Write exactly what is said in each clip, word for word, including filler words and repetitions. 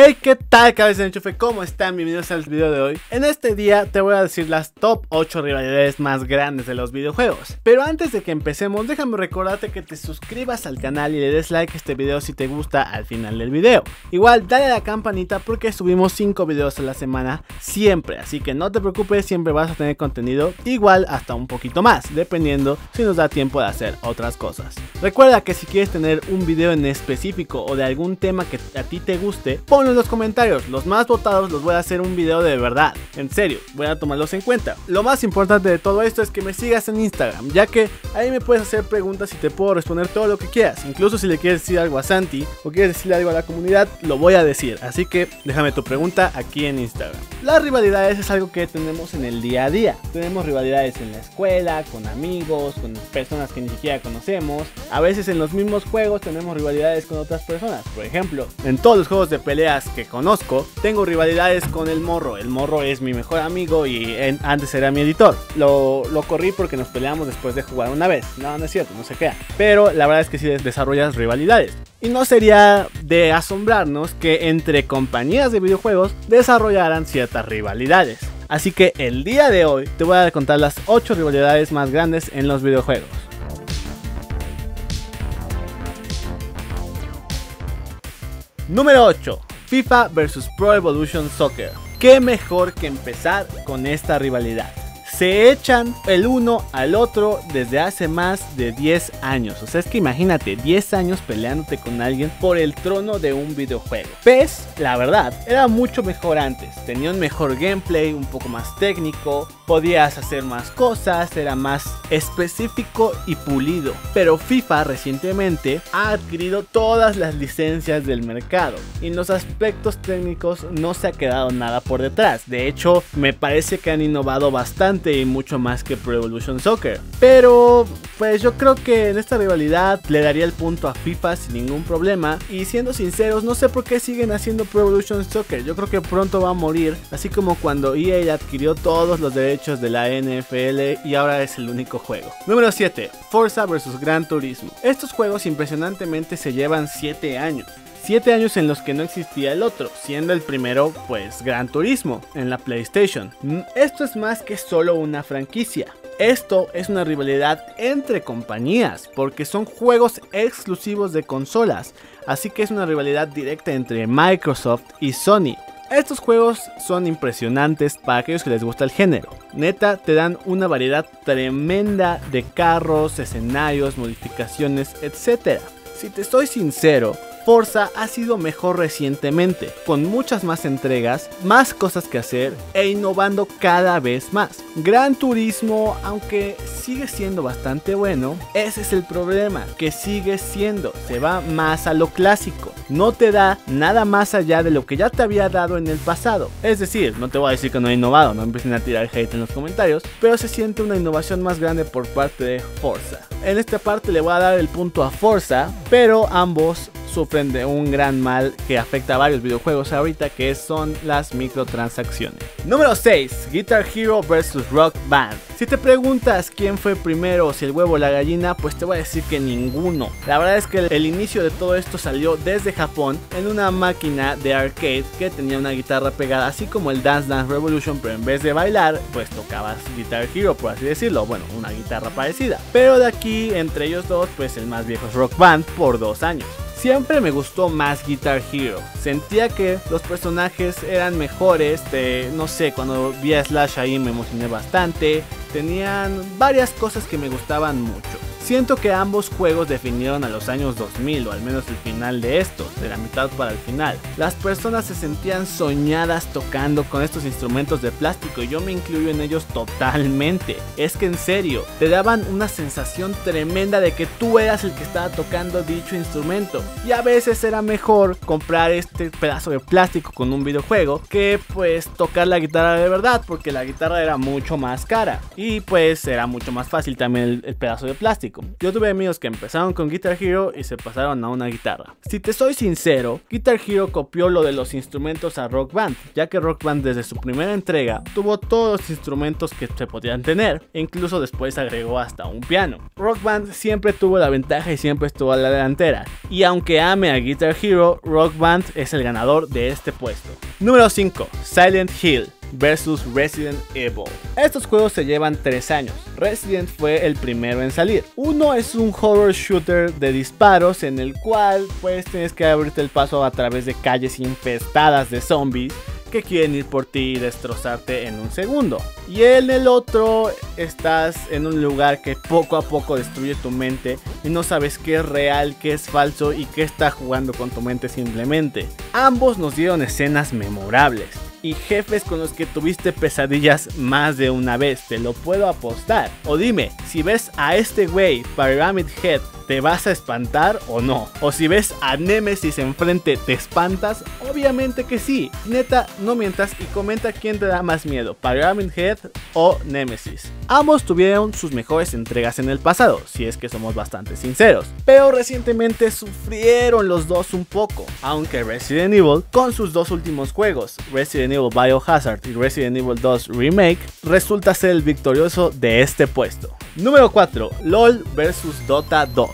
Hey, ¿qué tal, cabeza de enchufe? ¿Cómo están? Bienvenidos al video de hoy. En este día te voy a decir las top ocho rivalidades más grandes de los videojuegos. Pero antes de que empecemos, déjame recordarte que te suscribas al canal y le des like a este video si te gusta al final del video. Igual dale a la campanita porque subimos cinco videos a la semana siempre, así que no te preocupes, siempre vas a tener contenido, igual hasta un poquito más, dependiendo si nos da tiempo de hacer otras cosas. Recuerda que si quieres tener un video en específico o de algún tema que a ti te guste, ponlo en los comentarios. Los más votados los voy a hacer un video de verdad, en serio, voy a tomarlos en cuenta. Lo más importante de todo esto es que me sigas en Instagram, ya que ahí me puedes hacer preguntas y te puedo responder todo lo que quieras. Incluso si le quieres decir algo a Santi o quieres decirle algo a la comunidad, lo voy a decir, así que déjame tu pregunta aquí en Instagram. Las rivalidades es algo que tenemos en el día a día. Tenemos rivalidades en la escuela, con amigos, con personas que ni siquiera conocemos. A veces en los mismos juegos tenemos rivalidades con otras personas. Por ejemplo, en todos los juegos de peleas que conozco, tengo rivalidades con el morro. El morro es mi mejor amigo y en, antes era mi editor. Lo, lo corrí porque nos peleamos después de jugar una vez. No, no es cierto, no se crea. Pero la verdad es que sí desarrollas rivalidades. Y no sería de asombrarnos que entre compañías de videojuegos desarrollaran ciertas rivalidades. Así que el día de hoy te voy a contar las ocho rivalidades más grandes en los videojuegos. Número ocho. FIFA versus Pro Evolution Soccer. Qué mejor que empezar con esta rivalidad. Se echan el uno al otro desde hace más de diez años. O sea, es que imagínate, diez años peleándote con alguien por el trono de un videojuego. P E S, la verdad, era mucho mejor antes. Tenía un mejor gameplay, un poco más técnico, podías hacer más cosas, era más específico y pulido. Pero FIFA recientemente ha adquirido todas las licencias del mercado y en los aspectos técnicos no se ha quedado nada por detrás. De hecho, me parece que han innovado bastante y mucho más que Pro Evolution Soccer. Pero pues yo creo que en esta rivalidad le daría el punto a FIFA sin ningún problema. Y siendo sinceros, no sé por qué siguen haciendo Pro Evolution Soccer. Yo creo que pronto va a morir, así como cuando E A adquirió todos los derechos de la N F L y ahora es el único juego. Número siete. Forza versus Gran Turismo. Estos juegos impresionantemente se llevan siete años. siete años en los que no existía el otro, siendo el primero pues Gran Turismo en la PlayStation. Esto es más que solo una franquicia. Esto es una rivalidad entre compañías, porque son juegos exclusivos de consolas, así que es una rivalidad directa entre Microsoft y Sony. Estos juegos son impresionantes para aquellos que les gusta el género. Neta, te dan una variedad tremenda de carros, escenarios, modificaciones, etcétera. Si te soy sincero, Forza ha sido mejor recientemente, con muchas más entregas, más cosas que hacer e innovando cada vez más. Gran Turismo, aunque sigue siendo bastante bueno, ese es el problema, que sigue siendo, se va más a lo clásico, no te da nada más allá de lo que ya te había dado en el pasado. Es decir, no te voy a decir que no he innovado, no empiecen a tirar hate en los comentarios, pero se siente una innovación más grande por parte de Forza. En esta parte le voy a dar el punto a Forza, pero ambos sufren de un gran mal que afecta a varios videojuegos ahorita, que son las microtransacciones. Número seis. Guitar Hero versus Rock Band. Si te preguntas quién fue primero, si el huevo o la gallina, pues te voy a decir que ninguno. La verdad es que el inicio de todo esto salió desde Japón en una máquina de arcade que tenía una guitarra pegada, así como el Dance Dance Revolution, pero en vez de bailar pues tocabas Guitar Hero, por así decirlo, bueno, una guitarra parecida. Pero de aquí, entre ellos dos, pues el más viejo es Rock Band por dos años. Siempre me gustó más Guitar Hero, sentía que los personajes eran mejores, te, no sé, cuando vi a Slash ahí me emocioné bastante, tenían varias cosas que me gustaban mucho. Siento que ambos juegos definieron a los años dos mil, o al menos el final de estos, de la mitad para el final. Las personas se sentían soñadas tocando con estos instrumentos de plástico y yo me incluyo en ellos totalmente. Es que en serio, te daban una sensación tremenda de que tú eras el que estaba tocando dicho instrumento. Y a veces era mejor comprar este pedazo de plástico con un videojuego que pues tocar la guitarra de verdad, porque la guitarra era mucho más cara y pues era mucho más fácil también el, el pedazo de plástico. público. Yo tuve amigos que empezaron con Guitar Hero y se pasaron a una guitarra. Si te soy sincero, Guitar Hero copió lo de los instrumentos a Rock Band, ya que Rock Band desde su primera entrega tuvo todos los instrumentos que se podían tener, e incluso después agregó hasta un piano. Rock Band siempre tuvo la ventaja y siempre estuvo a la delantera, y aunque ame a Guitar Hero, Rock Band es el ganador de este puesto. Número cinco. Silent Hill versus Resident Evil. Estos juegos se llevan tres años. Resident fue el primero en salir. Uno es un horror shooter de disparos en el cual pues tienes que abrirte el paso a través de calles infestadas de zombies que quieren ir por ti y destrozarte en un segundo. Y en el otro estás en un lugar que poco a poco destruye tu mente y no sabes qué es real, qué es falso y qué está jugando con tu mente simplemente. Ambos nos dieron escenas memorables y jefes con los que tuviste pesadillas más de una vez, te lo puedo apostar. O dime, si ves a este güey, Pyramid Head, ¿te vas a espantar o no? O si ves a Nemesis enfrente, ¿te espantas? Obviamente que sí. Neta, no mientas y comenta quién te da más miedo, Pyramid Head o Nemesis. Ambos tuvieron sus mejores entregas en el pasado, si es que somos bastante sinceros, pero recientemente sufrieron los dos un poco, aunque Resident Evil, con sus dos últimos juegos, Resident Evil Biohazard y Resident Evil dos Remake, resulta ser el victorioso de este puesto. Número cuatro. LOL versus Dota dos.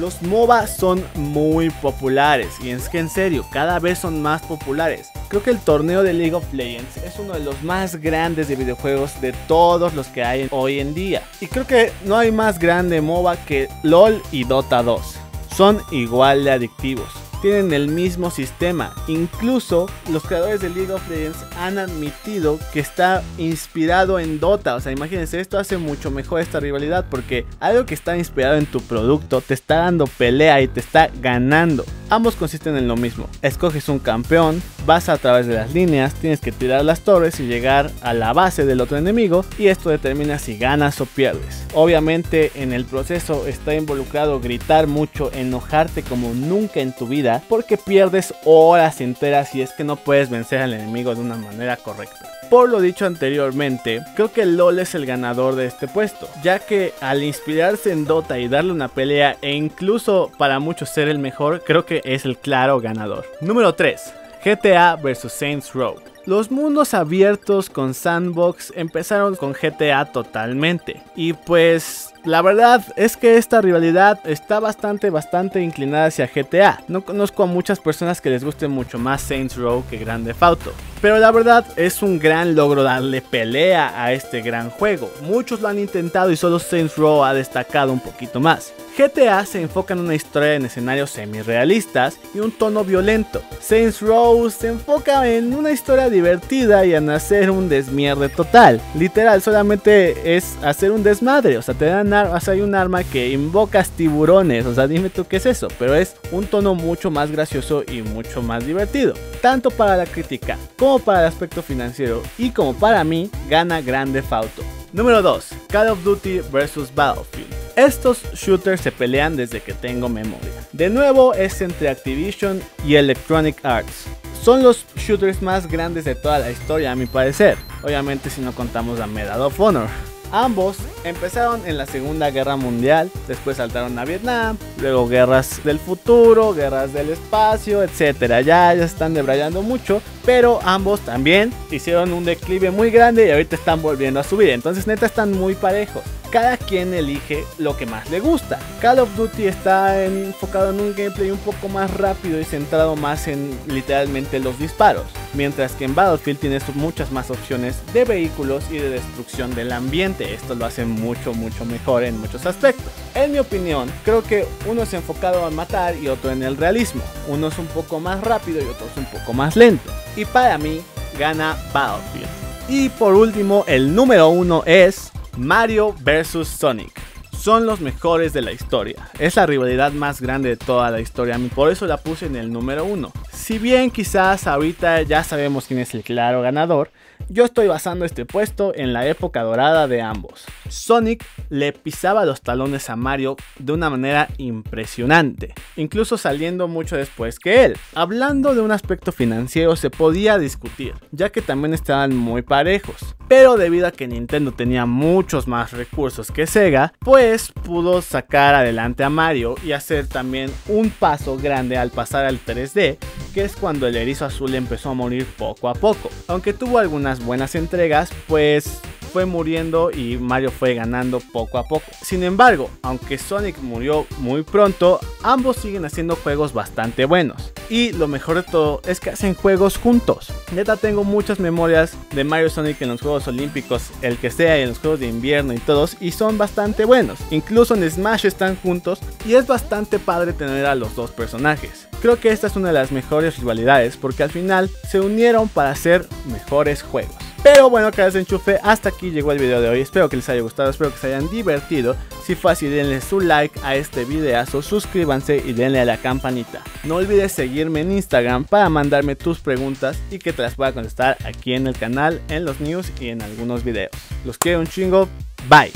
Los MOBA son muy populares y es que en serio, cada vez son más populares. Creo que el torneo de League of Legends es uno de los más grandes de videojuegos de todos los que hay hoy en día. Y creo que no hay más grande MOBA que LOL y Dota dos. Son igual de adictivos. Tienen el mismo sistema, incluso los creadores de League of Legends han admitido que está inspirado en Dota, o sea imagínense, esto hace mucho mejor esta rivalidad porque algo que está inspirado en tu producto te está dando pelea y te está ganando. Ambos consisten en lo mismo, escoges un campeón, vas a través de las líneas, tienes que tirar las torres y llegar a la base del otro enemigo y esto determina si ganas o pierdes. Obviamente en el proceso está involucrado gritar mucho, enojarte como nunca en tu vida, porque pierdes horas enteras y es que no puedes vencer al enemigo de una manera correcta. Por lo dicho anteriormente, creo que LOL es el ganador de este puesto, ya que al inspirarse en Dota y darle una pelea e incluso para muchos ser el mejor, creo que es el claro ganador. Número tres. G T A versus Saints Row. Los mundos abiertos con sandbox empezaron con G T A totalmente y pues la verdad es que esta rivalidad está bastante bastante inclinada hacia G T A. No conozco a muchas personas que les guste mucho más Saints Row que Grand Theft Auto, pero la verdad es un gran logro darle pelea a este gran juego. Muchos lo han intentado y solo Saints Row ha destacado un poquito más. G T A se enfoca en una historia en escenarios semirrealistas y un tono violento. Saints Row se enfoca en una historia divertida y en hacer un desmierde total. Literal, solamente es hacer un desmadre, o sea, te dan o sea, hay un arma que invocas tiburones, o sea, dime tú qué es eso, pero es un tono mucho más gracioso y mucho más divertido. Tanto para la crítica, como para el aspecto financiero y como para mí, gana Grand Theft Auto. Número dos. Call of Duty versus Battlefield. Estos shooters se pelean desde que tengo memoria. De nuevo es entre Activision y Electronic Arts. Son los shooters más grandes de toda la historia a mi parecer. Obviamente si no contamos a Medal of Honor. Ambos empezaron en la Segunda Guerra Mundial, después saltaron a Vietnam, luego guerras del futuro, guerras del espacio, etcétera. Ya, ya están debrayando mucho, pero ambos también hicieron un declive muy grande y ahorita están volviendo a subir. Entonces neta están muy parejos. Cada quien elige lo que más le gusta. Call of Duty está enfocado en un gameplay un poco más rápido y centrado más en literalmente los disparos, mientras que en Battlefield tienes muchas más opciones de vehículos y de destrucción del ambiente. Esto lo hace mucho mucho mejor en muchos aspectos. En mi opinión, creo que uno es enfocado a matar y otro en el realismo. Uno es un poco más rápido y otro es un poco más lento. Y para mí, gana Battlefield. Y por último, el número uno es Mario versus Sonic. Son los mejores de la historia. Es la rivalidad más grande de toda la historia. Por eso la puse en el número uno. Si bien quizás ahorita ya sabemos quién es el claro ganador, Yo estoy basando este puesto en la época dorada de ambos. Sonic le pisaba los talones a Mario de una manera impresionante, incluso saliendo mucho después que él. Hablando de un aspecto financiero se podía discutir, ya que también estaban muy parejos, pero debido a que Nintendo tenía muchos más recursos que Sega, pues pudo sacar adelante a Mario y hacer también un paso grande al pasar al tres D, que es cuando el erizo azul empezó a morir poco a poco. Aunque tuvo algunas buenas entregas, pues fue muriendo y Mario fue ganando poco a poco. Sin embargo, aunque Sonic murió muy pronto, ambos siguen haciendo juegos bastante buenos. Y lo mejor de todo es que hacen juegos juntos. Neta, tengo muchas memorias de Mario Sonic en los Juegos Olímpicos, el que sea, y en los Juegos de Invierno y todos, y son bastante buenos. Incluso en Smash están juntos y es bastante padre tener a los dos personajes. Creo que esta es una de las mejores rivalidades porque al final se unieron para hacer mejores juegos. Pero bueno, que les enchufe, hasta aquí llegó el video de hoy. Espero que les haya gustado, espero que se hayan divertido. Si fue así, denle su like a este videazo, suscríbanse y denle a la campanita. No olvides seguirme en Instagram para mandarme tus preguntas y que te las pueda contestar aquí en el canal, en los news y en algunos videos. Los quiero un chingo, bye.